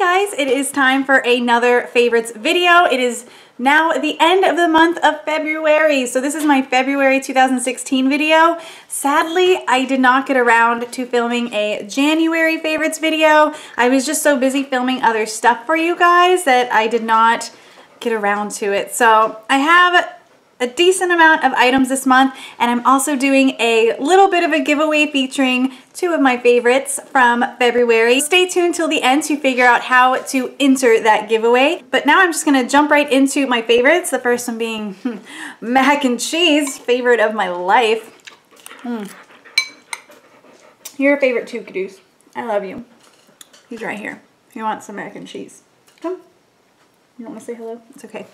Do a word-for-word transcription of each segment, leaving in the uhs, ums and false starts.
guys, it is time for another favorites video. It is now the end of the month of February. So this is my February two thousand sixteen video. Sadly, I did not get around to filming a January favorites video. I was just so busy filming other stuff for you guys that I did not get around to it. So I have a decent amount of items this month, and I'm also doing a little bit of a giveaway featuring two of my favorites from February. Stay tuned till the end to figure out how to enter that giveaway. But now I'm just gonna jump right into my favorites, the first one being mac and cheese, favorite of my life. Mm. You're a favorite too, Caduce. I love you. He's right here. He wants some mac and cheese. Come. You don't wanna say hello? It's okay.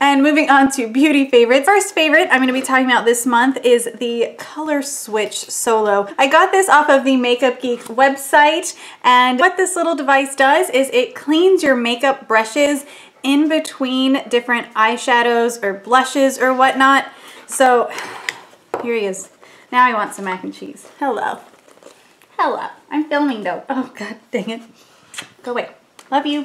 And moving on to beauty favorites. First favorite I'm gonna be talking about this month is the Color Switch Solo. I got this off of the Makeup Geek website, and what this little device does is it cleans your makeup brushes in between different eyeshadows or blushes or whatnot. So here he is. Now I want some mac and cheese. Hello. Hello. I'm filming though. Oh god dang it. Go away. Love you.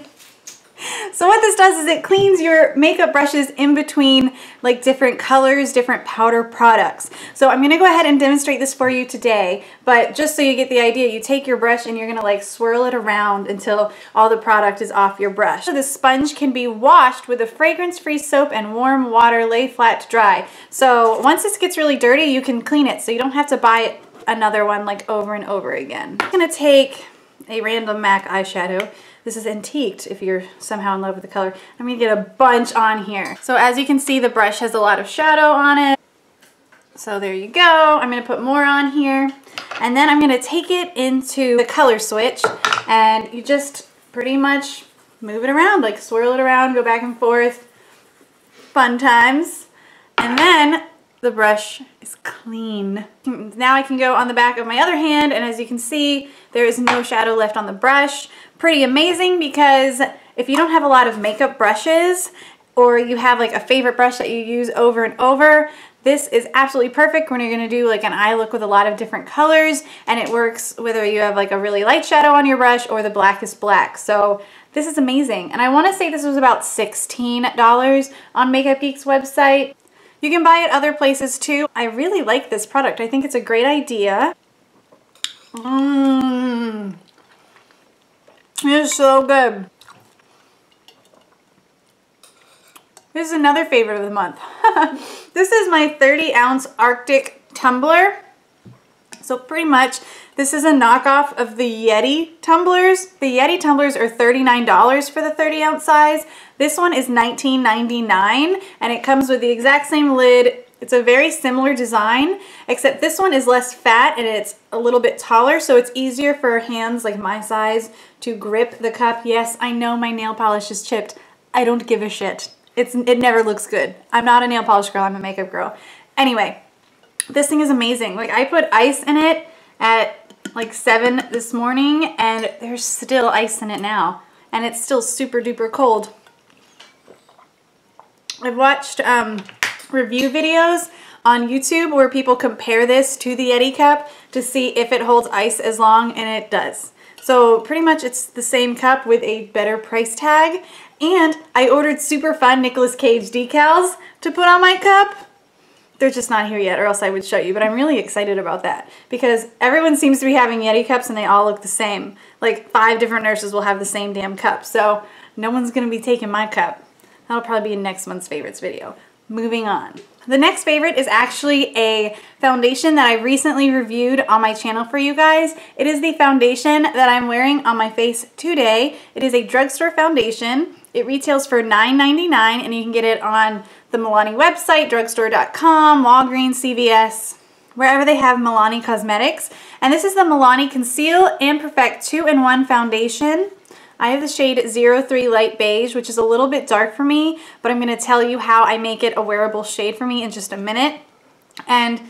So what this does is it cleans your makeup brushes in between like different colors, different powder products. So I'm gonna go ahead and demonstrate this for you today, but just so you get the idea, you take your brush and you're gonna like swirl it around until all the product is off your brush. So the sponge can be washed with a fragrance-free soap and warm water, lay flat to dry. So once this gets really dirty, you can clean it so you don't have to buy another one like over and over again. I'm gonna take a random MAC eyeshadow. This is antiqued if you're somehow in love with the color. I'm gonna get a bunch on here. So as you can see, the brush has a lot of shadow on it. So there you go. I'm gonna put more on here. And then I'm gonna take it into the color switch, and you just pretty much move it around, like swirl it around, go back and forth. Fun times. And then the brush is clean. Now I can go on the back of my other hand, and as you can see, there is no shadow left on the brush. Pretty amazing, because if you don't have a lot of makeup brushes, or you have like a favorite brush that you use over and over, this is absolutely perfect when you're gonna do like an eye look with a lot of different colors, and it works whether you have like a really light shadow on your brush or the blackest black. So this is amazing. And I wanna say this was about sixteen dollars on Makeup Geek's website. You can buy it other places too. I really like this product. I think it's a great idea. Mmm. It is so good. This is another favorite of the month. This is my thirty ounce Arctic tumbler. So pretty much, this is a knockoff of the Yeti tumblers. The Yeti tumblers are thirty-nine dollars for the thirty ounce size. This one is nineteen ninety-nine, and it comes with the exact same lid. It's a very similar design, except this one is less fat and it's a little bit taller, so it's easier for hands like my size to grip the cup. Yes, I know my nail polish is chipped. I don't give a shit. It's, it never looks good. I'm not a nail polish girl, I'm a makeup girl. Anyway. This thing is amazing. Like, I put ice in it at like seven this morning, and there's still ice in it now, and it's still super duper cold. I've watched um, review videos on YouTube where people compare this to the Yeti cup to see if it holds ice as long, and it does. So pretty much it's the same cup with a better price tag, and I ordered super fun Nicolas Cage decals to put on my cup. They're just not here yet, or else I would show you, but I'm really excited about that because everyone seems to be having Yeti cups and they all look the same. Like five different nurses will have the same damn cup, so no one's gonna be taking my cup. That'll probably be in next month's favorites video. Moving on. The next favorite is actually a foundation that I recently reviewed on my channel for you guys. It is the foundation that I'm wearing on my face today. It is a drugstore foundation. It retails for nine ninety-nine, and you can get it on the Milani website, drugstore dot com, Walgreens, C V S, wherever they have Milani Cosmetics. And this is the Milani Conceal and Perfect two in one Foundation. I have the shade zero three Light Beige, which is a little bit dark for me, but I'm going to tell you how I make it a wearable shade for me in just a minute. And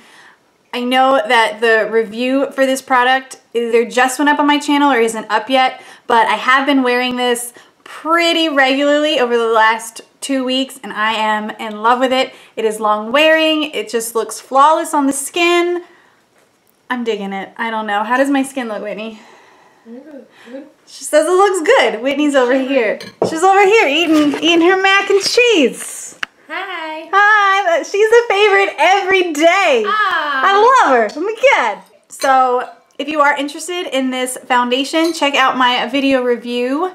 I know that the review for this product either just went up on my channel or isn't up yet, but I have been wearing this pretty regularly over the last two weeks, and I am in love with it. It is long wearing. It just looks flawless on the skin. I'm digging it. I don't know. How does my skin look, Whitney? She says it looks good. Whitney's over here. She's over here eating eating her mac and cheese. Hi. Hi. She's a favorite every day. Oh. I love her. Oh my god. So if you are interested in this foundation, check out my video review,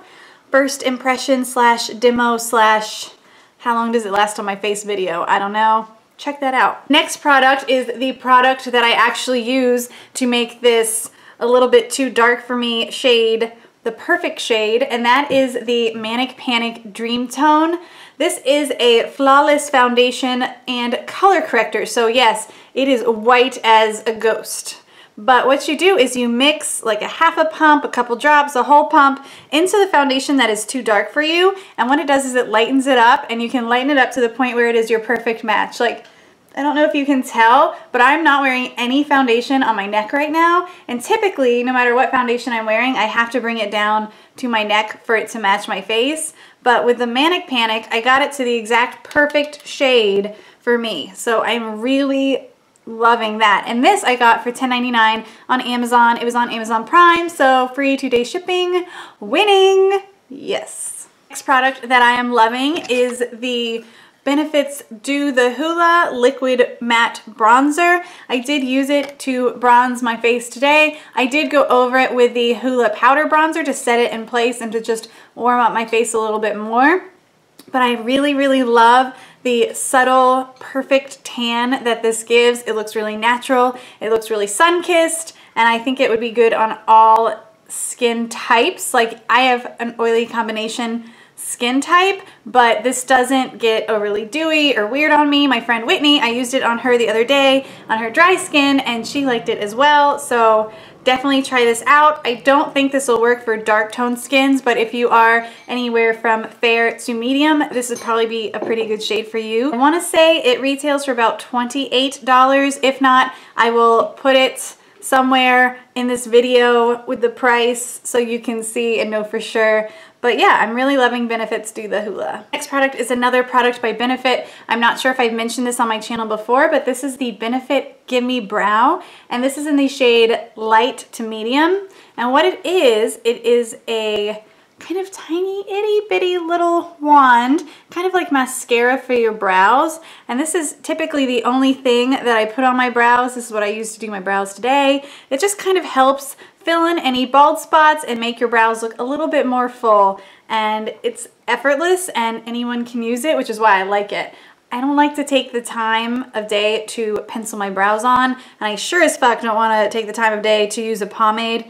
first impression slash demo slash how long does it last on my face video. I don't know. Check that out. Next product is the product that I actually use to make this a little bit too dark for me shade, the perfect shade, and that is the Manic Panic Dream Tone. This is a flawless foundation and color corrector. So yes, it is white as a ghost. But what you do is you mix like a half a pump, a couple drops, a whole pump into the foundation that is too dark for you. And what it does is it lightens it up, and you can lighten it up to the point where it is your perfect match. Like, I don't know if you can tell, but I'm not wearing any foundation on my neck right now. And typically, no matter what foundation I'm wearing, I have to bring it down to my neck for it to match my face. But with the Manic Panic, I got it to the exact perfect shade for me. So I'm really loving that. And this I got for ten ninety-nine on Amazon. It was on Amazon Prime, so free two-day shipping. Winning! Yes. Next product that I am loving is the Benefit's Do the Hoola Liquid Matte Bronzer. I did use it to bronze my face today. I did go over it with the Hoola Powder Bronzer to set it in place and to just warm up my face a little bit more. But I really, really love the subtle, perfect tan that this gives. It looks really natural, it looks really sun-kissed, and I think it would be good on all skin types. Like, I have an oily combination skin type, but this doesn't get overly dewy or weird on me. My friend Whitney, I used it on her the other day on her dry skin, and she liked it as well, so definitely try this out. I don't think this will work for dark toned skins, but if you are anywhere from fair to medium, this would probably be a pretty good shade for you. I want to say it retails for about twenty-eight dollars. If not, I will put it somewhere in this video with the price so you can see and know for sure. But yeah, I'm really loving Benefit's Do the Hoola. Next product is another product by Benefit. I'm not sure if I've mentioned this on my channel before, but this is the Benefit Gimme Brow, and this is in the shade light to medium. And what it is, it is a kind of tiny itty bitty little wand, kind of like mascara for your brows. And this is typically the only thing that I put on my brows. This is what I use to do my brows today. It just kind of helps fill in any bald spots and make your brows look a little bit more full. And it's effortless and anyone can use it, which is why I like it. I don't like to take the time of day to pencil my brows on, and I sure as fuck don't want to take the time of day to use a pomade.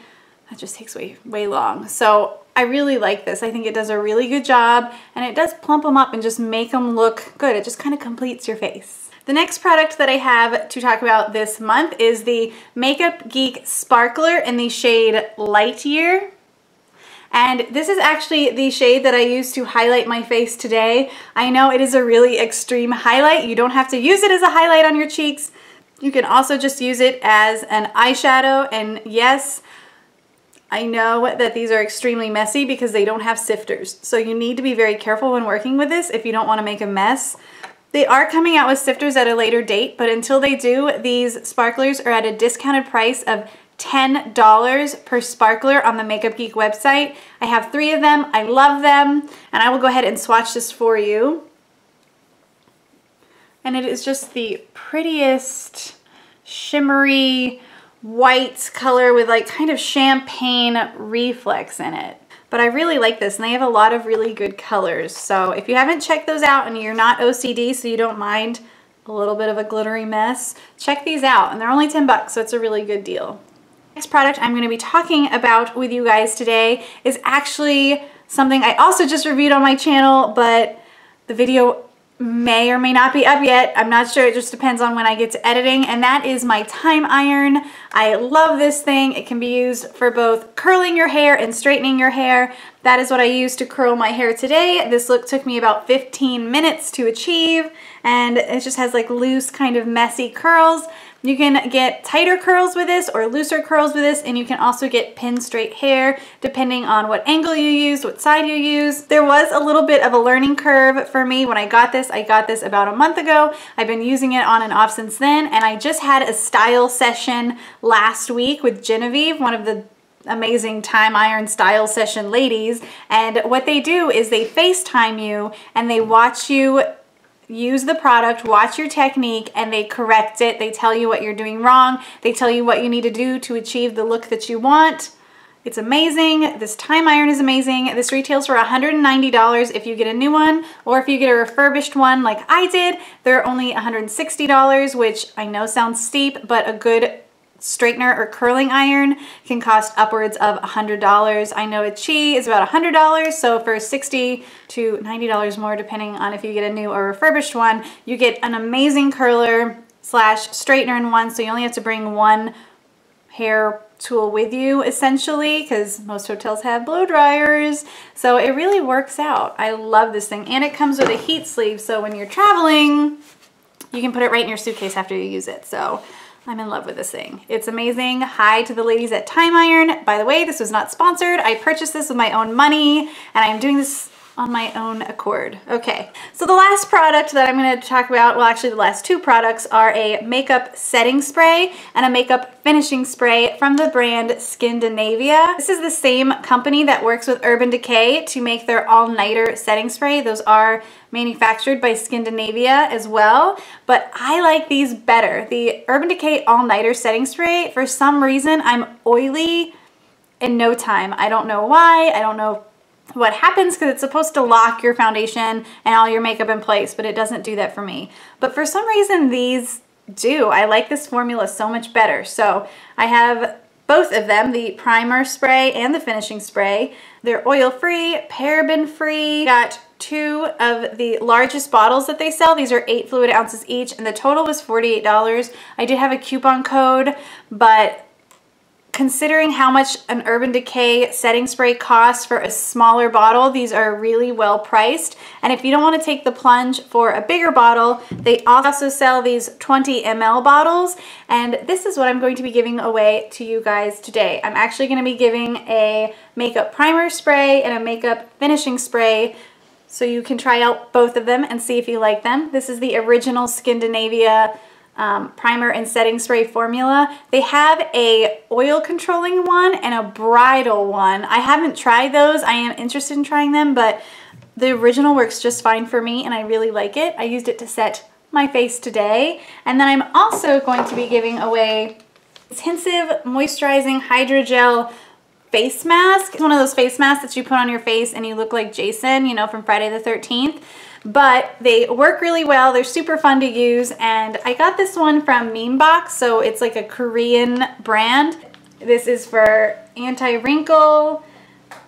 That just takes way, way long. So I really like this. I think it does a really good job, and it does plump them up and just make them look good. It just kind of completes your face. The next product that I have to talk about this month is the Makeup Geek Sparkler in the shade Lightyear. And this is actually the shade that I use to highlight my face today. I know it is a really extreme highlight. You don't have to use it as a highlight on your cheeks. You can also just use it as an eyeshadow, and yes, I know that these are extremely messy because they don't have sifters, so you need to be very careful when working with this if you don't want to make a mess. They are coming out with sifters at a later date, but until they do, these sparklers are at a discounted price of ten dollars per sparkler on the Makeup Geek website. I have three of them. I love them, and I will go ahead and swatch this for you. And it is just the prettiest shimmery white color with like kind of champagne reflex in it. But I really like this, and they have a lot of really good colors. So if you haven't checked those out and you're not O C D, so you don't mind a little bit of a glittery mess, check these out, and they're only ten bucks, so it's a really good deal. Next product I'm going to be talking about with you guys today is actually something I also just reviewed on my channel, but the video may or may not be up yet. I'm not sure. It just depends on when I get to editing, and that is my Time Iron. I love this thing. It can be used for both curling your hair and straightening your hair. That is what I used to curl my hair today. This look took me about fifteen minutes to achieve, and it just has like loose kind of messy curls. You can get tighter curls with this or looser curls with this, and you can also get pin straight hair depending on what angle you use, what side you use. There was a little bit of a learning curve for me when I got this. I got this about a month ago. I've been using it on and off since then, and I just had a style session last week with Genevieve, one of the amazing Time Iron style session ladies, and what they do is they FaceTime you and they watch you use the product, watch your technique, and they correct it. They tell you what you're doing wrong. They tell you what you need to do to achieve the look that you want. It's amazing. This Time Iron is amazing. This retails for one hundred ninety dollars if you get a new one, or if you get a refurbished one like I did, they're only one hundred sixty dollars, which I know sounds steep, but a good straightener or curling iron can cost upwards of one hundred dollars. I know a Chi is about one hundred dollars, so for sixty to ninety dollars more, depending on if you get a new or refurbished one, you get an amazing curler slash straightener in one, so you only have to bring one hair tool with you essentially, because most hotels have blow dryers, so it really works out. I love this thing, and it comes with a heat sleeve, so when you're traveling you can put it right in your suitcase after you use it. So I'm in love with this thing. It's amazing. Hi to the ladies at Time Iron. By the way, this was not sponsored. I purchased this with my own money, and I'm doing this on my own accord. Okay, so the last product that I'm gonna talk about, well actually the last two products, are a makeup setting spray and a makeup finishing spray from the brand Skindinavia. This is the same company that works with Urban Decay to make their all-nighter setting spray. Those are manufactured by Skindinavia as well, but I like these better. The Urban Decay all-nighter setting spray, for some reason I'm oily in no time. I don't know why, I don't know what happens, because it's supposed to lock your foundation and all your makeup in place, but it doesn't do that for me. But for some reason these do. I like this formula so much better. So I have both of them, the primer spray and the finishing spray. They're oil-free, paraben-free. Got two of the largest bottles that they sell. These are eight fluid ounces each, and the total was forty-eight dollars. I did have a coupon code, but considering how much an Urban Decay setting spray costs for a smaller bottle, these are really well priced. And if you don't want to take the plunge for a bigger bottle, they also sell these twenty milliliter bottles. And this is what I'm going to be giving away to you guys today. I'm actually going to be giving a makeup primer spray and a makeup finishing spray, so you can try out both of them and see if you like them. This is the original Skindinavia Um, primer and setting spray formula. They have a oil controlling one and a bridal one. I haven't tried those. I am interested in trying them, but the original works just fine for me and I really like it. I used it to set my face today. And then I'm also going to be giving away this Hintziv Moisturizing Hydrogel Face Mask. It's one of those face masks that you put on your face and you look like Jason, you know, from Friday the thirteenth. But they work really well, they're super fun to use, and I got this one from Memebox, so it's like a Korean brand. This is for anti-wrinkle,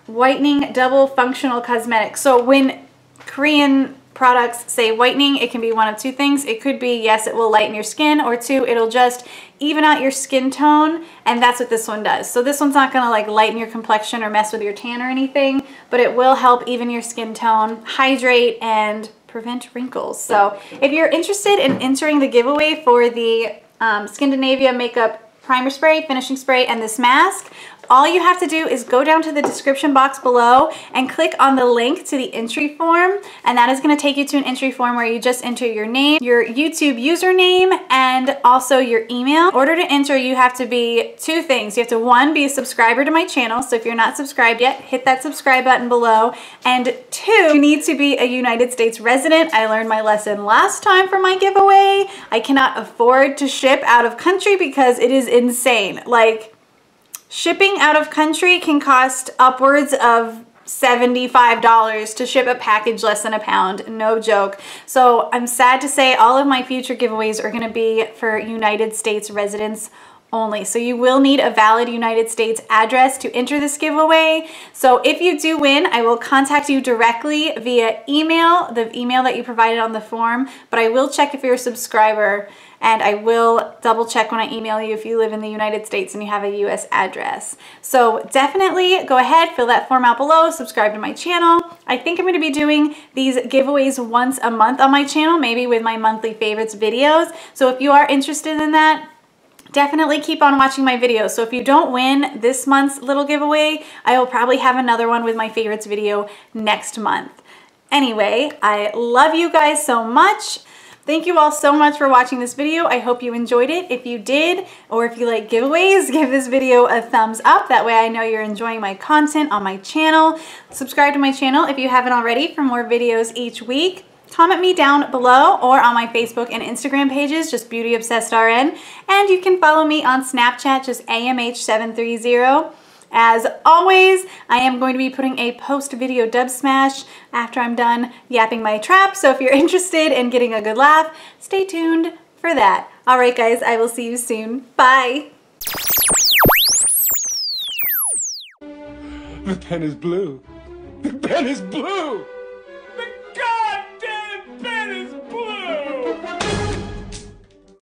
whitening, double functional cosmetics. So when Korean products say whitening, it can be one of two things. It could be, yes, it will lighten your skin, or two, it'll just even out your skin tone, and that's what this one does. So this one's not gonna like lighten your complexion or mess with your tan or anything, but it will help even your skin tone, hydrate, and prevent wrinkles. So if you're interested in entering the giveaway for the um, Skindinavia makeup primer spray, finishing spray, and this mask, all you have to do is go down to the description box below and click on the link to the entry form, and that is going to take you to an entry form where you just enter your name, your YouTube username, and also your email. In order to enter, you have to be two things. You have to, one, be a subscriber to my channel, so if you're not subscribed yet, hit that subscribe button below, and two, you need to be a United States resident. I learned my lesson last time for my giveaway. I cannot afford to ship out of country because it is insane. Like, shipping out of country can cost upwards of seventy-five dollars to ship a package less than a pound, no joke. So I'm sad to say all of my future giveaways are gonna be for United States residents only. So you will need a valid United States address to enter this giveaway. So if you do win, I will contact you directly via email, the email that you provided on the form, but I will check if you're a subscriber, and I will double check when I email you if you live in the United States and you have a U S address. So definitely go ahead, fill that form out below, subscribe to my channel. I think I'm gonna be doing these giveaways once a month on my channel, maybe with my monthly favorites videos. So if you are interested in that, definitely keep on watching my videos. So if you don't win this month's little giveaway, I will probably have another one with my favorites video next month. Anyway, I love you guys so much. Thank you all so much for watching this video. I hope you enjoyed it. If you did, or if you like giveaways, give this video a thumbs up. That way I know you're enjoying my content on my channel. Subscribe to my channel if you haven't already for more videos each week. Comment me down below or on my Facebook and Instagram pages, just Beauty Obsessed R N. And you can follow me on Snapchat, just A M H seven thirty. As always, I am going to be putting a post-video dub smash after I'm done yapping my trap, so if you're interested in getting a good laugh, stay tuned for that. Alright guys, I will see you soon. Bye! The pen is blue. The pen is blue!